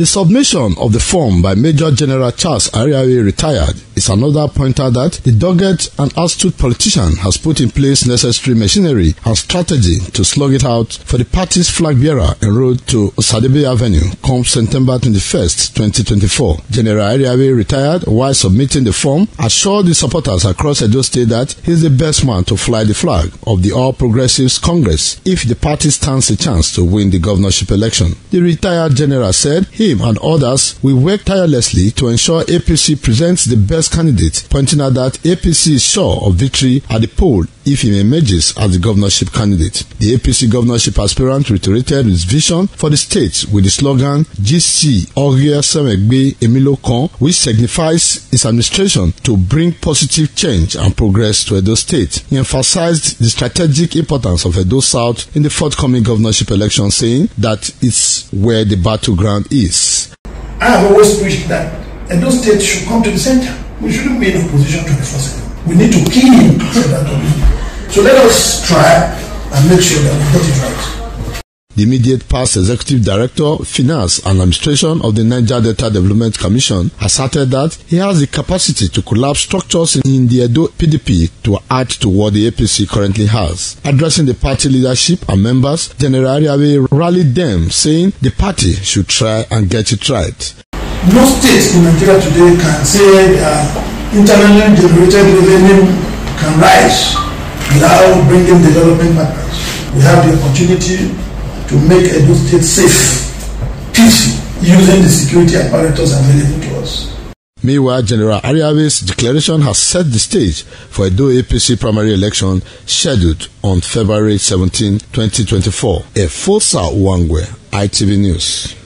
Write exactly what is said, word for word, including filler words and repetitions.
The submission of the form by Major General Charles Airhiavbere retired is another pointer that the dogged and astute politician has put in place necessary machinery and strategy to slug it out for the party's flag bearer en route to Osadebe Avenue come September twenty-first, twenty twenty-four. General Airhiavbere retired while submitting the form assured the supporters across Edo State that he is the best man to fly the flag of the All Progressives Congress if the party stands a chance to win the governorship election. The retired general said him and others will work tirelessly to ensure A P C presents the best candidate, pointing out that A P C is sure of victory at the poll if he emerges as the governorship candidate. The A P C governorship aspirant reiterated his vision for the state with the slogan G C Oria Semegbe Emilokon, which signifies his administration to bring positive change and progress to Edo State. He emphasized the strategic importance of Edo South in the forthcoming governorship election, saying that it's where the battleground is. I have always preached that Edo State should come to the center. We shouldn't be in opposition to the first. We need to kill him. So let us try and make sure that we get it right. The immediate past Executive Director, Finance and Administration of the Niger Delta Development Commission asserted that he has the capacity to collapse structures in the Edo P D P to add to what the A P C currently has. Addressing the party leadership and members, General Airhiavbere rallied them, saying the party should try and get it right. No state in Nigeria today can say that internally generated revenue can rise without bringing development partners. We have the opportunity to make Edo State safe, peaceful, using the security apparatus available to us. Meanwhile, General Airhiavbere's declaration has set the stage for Edo A P C primary election scheduled on February seventeenth, twenty twenty-four. Efosa Uwangue, I T V News.